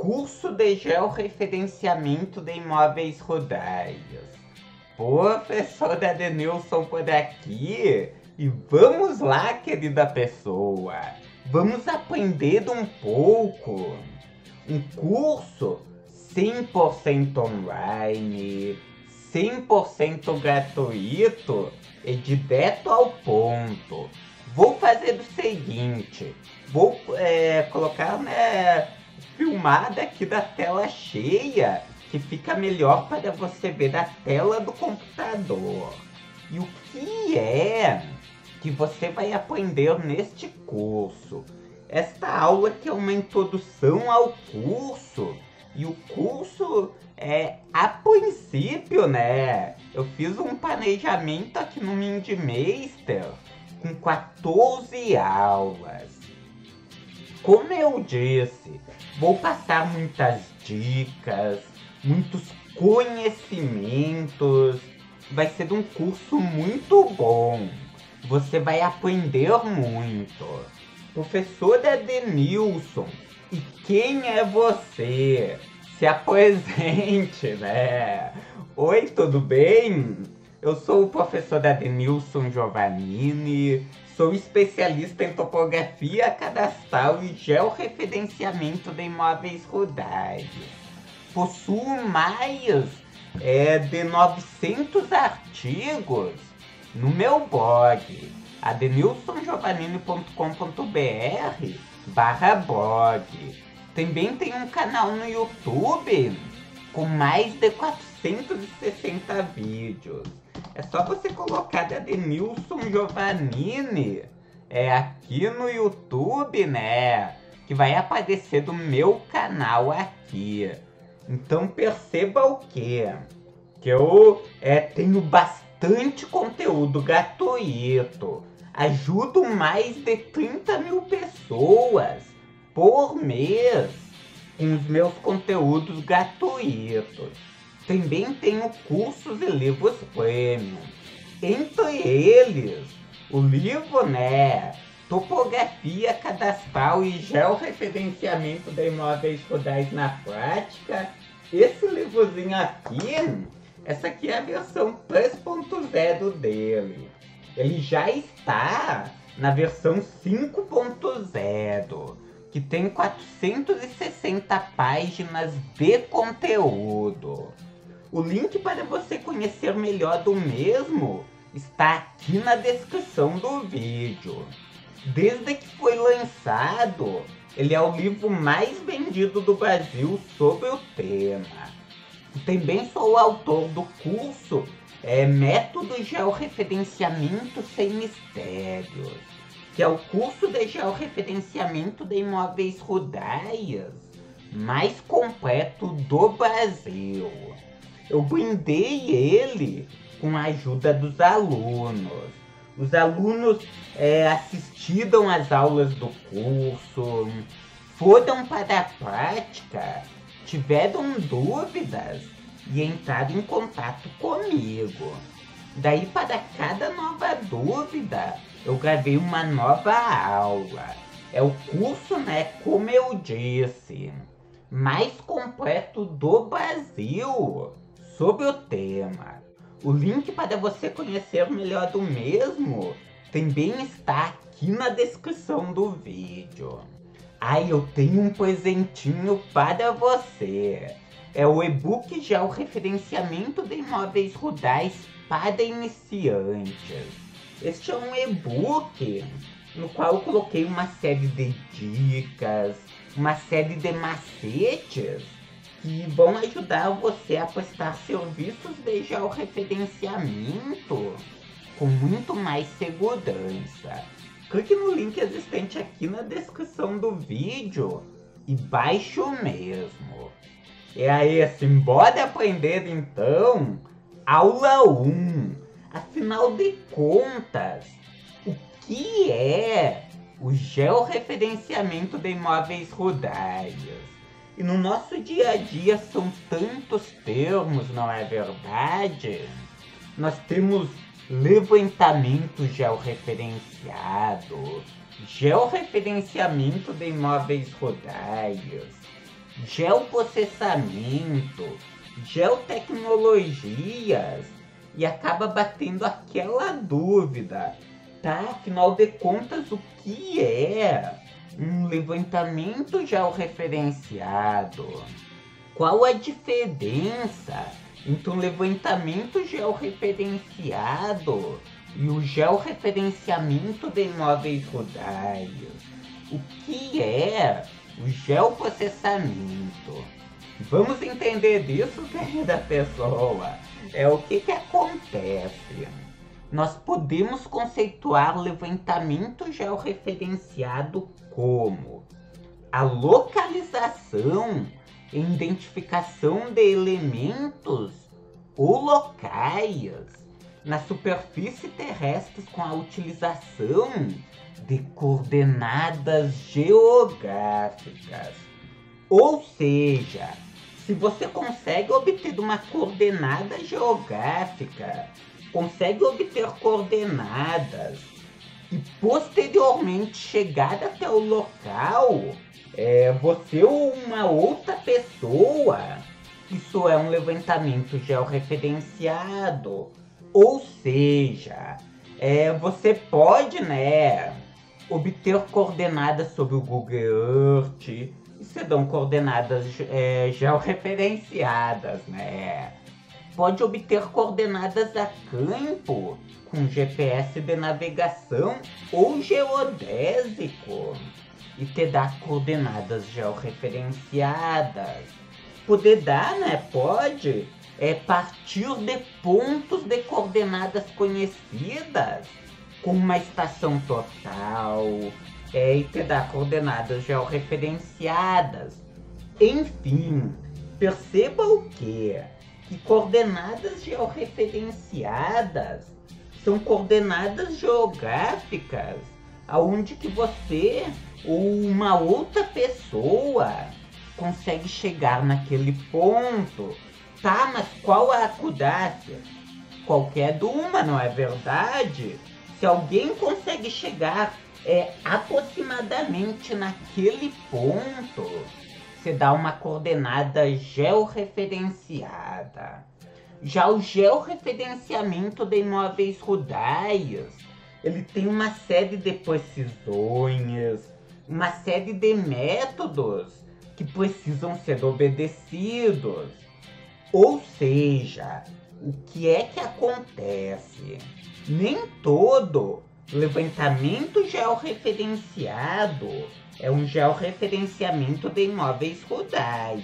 Curso de Georreferenciamento de Imóveis Rurais. Professor Adenilson por aqui. E vamos lá, querida pessoa. Vamos aprender um pouco. Um curso 100% online, 100% gratuito e direto ao ponto. Vou fazer o seguinte. Vou colocar, né, filmada aqui da tela cheia, que fica melhor para você ver a tela do computador. E o que é que você vai aprender neste curso? Esta aula que é uma introdução ao curso, e o curso é, a princípio, né, eu fiz um planejamento aqui no Mindmeister com 14 aulas. Como eu disse, vou passar muitas dicas, muitos conhecimentos. Vai ser um curso muito bom. Você vai aprender muito. Professor Adenilson, e quem é você? Se apresente, né? Oi, tudo bem? Eu sou o professor Adenilson Giovanini, sou especialista em topografia cadastral e georreferenciamento de imóveis rurais. Possuo mais de 900 artigos no meu blog, adenilsongiovanini.com.br/blog. Também tem um canal no YouTube com mais de 460 vídeos. É só você colocar Adenilson Giovanini aqui no YouTube, né? Que vai aparecer do meu canal aqui. Então perceba o quê? Que eu tenho bastante conteúdo gratuito. Ajudo mais de 30 mil pessoas por mês com os meus conteúdos gratuitos. Também tenho cursos e livros premium. Entre eles, o livro, né, Topografia Cadastral e Georreferenciamento de Imóveis Rurais na Prática. Esse livrozinho aqui, essa aqui é a versão 3.0 dele. Ele já está na versão 5.0, que tem 460 páginas de conteúdo. O link para você conhecer melhor do mesmo está aqui na descrição do vídeo. Desde que foi lançado, ele é o livro mais vendido do Brasil sobre o tema. Também sou o autor do curso Método Georreferenciamento Sem Mistérios, que é o curso de georreferenciamento de imóveis rurais mais completo do Brasil. Eu brindei ele com a ajuda dos alunos. Os alunos assistiram às aulas do curso, foram para a prática, tiveram dúvidas e entraram em contato comigo. Daí, para cada nova dúvida, eu gravei uma nova aula. É o curso, né, como eu disse, mais completo do Brasil sobre o tema. O link para você conhecer melhor do mesmo também está aqui na descrição do vídeo. Ai, eu tenho um presentinho para você. É o e-book Georreferenciamento de Imóveis Rurais para Iniciantes. Este é um e-book no qual eu coloquei uma série de dicas, uma série de macetes que vão ajudar você a prestar serviços de georreferenciamento com muito mais segurança. Clique no link existente aqui na descrição do vídeo e baixe o mesmo. E aí, simbora aprender então? Aula 1. Afinal de contas, o que é o georreferenciamento de imóveis rurais? E no nosso dia a dia são tantos termos, não é verdade? Nós temos levantamento georreferenciado, georreferenciamento de imóveis rurais, geoprocessamento, geotecnologias, e acaba batendo aquela dúvida, tá? Afinal de contas, o que é um levantamento georreferenciado? Qual a diferença entre um levantamento georreferenciado e o georreferenciamento de imóveis rurais? O que é o geoprocessamento? Vamos entender isso, querida pessoa. É o que acontece. Nós podemos conceituar levantamento georreferenciado como a localização e identificação de elementos ou locais na superfície terrestre com a utilização de coordenadas geográficas. Ou seja, se você consegue obter uma coordenada geográfica, consegue obter coordenadas e posteriormente chegar até o local, você ou uma outra pessoa, isso é um levantamento georreferenciado. Ou seja, você pode, obter coordenadas sobre o Google Earth, e serão coordenadas georreferenciadas, Pode obter coordenadas a campo, com GPS de navegação ou geodésico, e te dá coordenadas georreferenciadas. Poder dar, pode partir de pontos de coordenadas conhecidas, com uma estação total, e te dá coordenadas georreferenciadas. Enfim, perceba o quê? Que coordenadas georreferenciadas são coordenadas geográficas, aonde que você ou uma outra pessoa consegue chegar naquele ponto. Tá, mas qual a acudácia? Qualquer de uma, não é verdade? Se alguém consegue chegar aproximadamente naquele ponto, você dá uma coordenada georreferenciada. Já o georreferenciamento de imóveis rurais, ele tem uma série de precisões, uma série de métodos que precisam ser obedecidos. Ou seja, o que é que acontece? Nem todo levantamento georreferenciado é um georreferenciamento de imóveis rurais.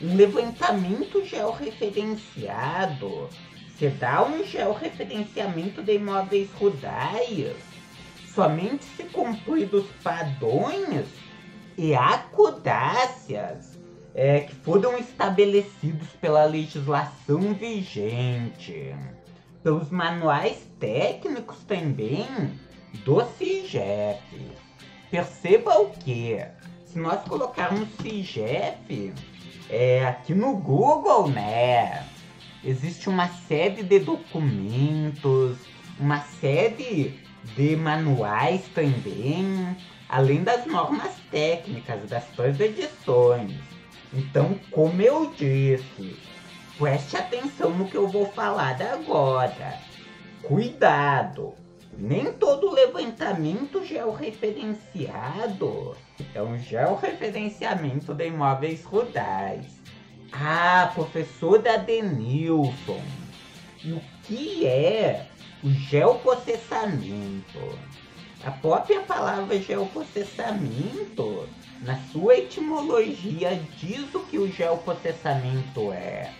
Um levantamento georreferenciado, se dá um georreferenciamento de imóveis rurais somente se cumpridos padrões e acudácias que foram estabelecidos pela legislação vigente, pelos manuais técnicos também do SIGEF. Perceba o que? Se nós colocarmos SIGEF aqui no Google, existe uma série de documentos, uma série de manuais também, além das normas técnicas das suas edições. Então, como eu disse, preste atenção no que eu vou falar agora. Cuidado! Nem todo levantamento georreferenciado é um georreferenciamento de imóveis rurais. Ah, professor Adenilson, e o que é o geoprocessamento? A própria palavra geoprocessamento, na sua etimologia, diz o que o geoprocessamento é.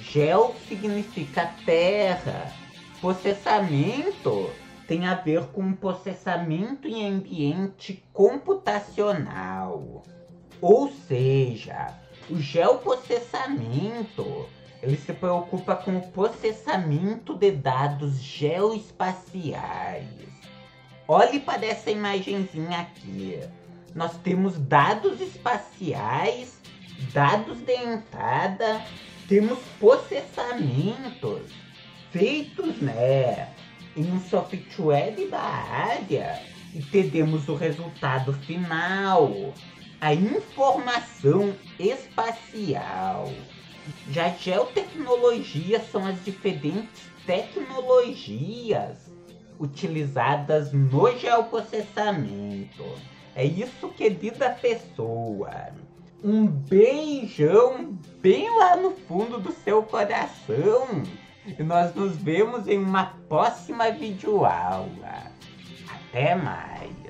Geo significa terra. Processamento tem a ver com processamento em ambiente computacional. Ou seja, o geoprocessamento, ele se preocupa com o processamento de dados geoespaciais. Olhe para essa imagenzinha aqui. Nós temos dados espaciais, dados de entrada, temos processamentos feitos, em um software da área, e teremos o resultado final. a informação espacial. Já geotecnologias são as diferentes tecnologias utilizadas no geoprocessamento. É isso, querida pessoa. Um beijão bem lá no fundo do seu coração. E nós nos vemos em uma próxima videoaula. Até mais.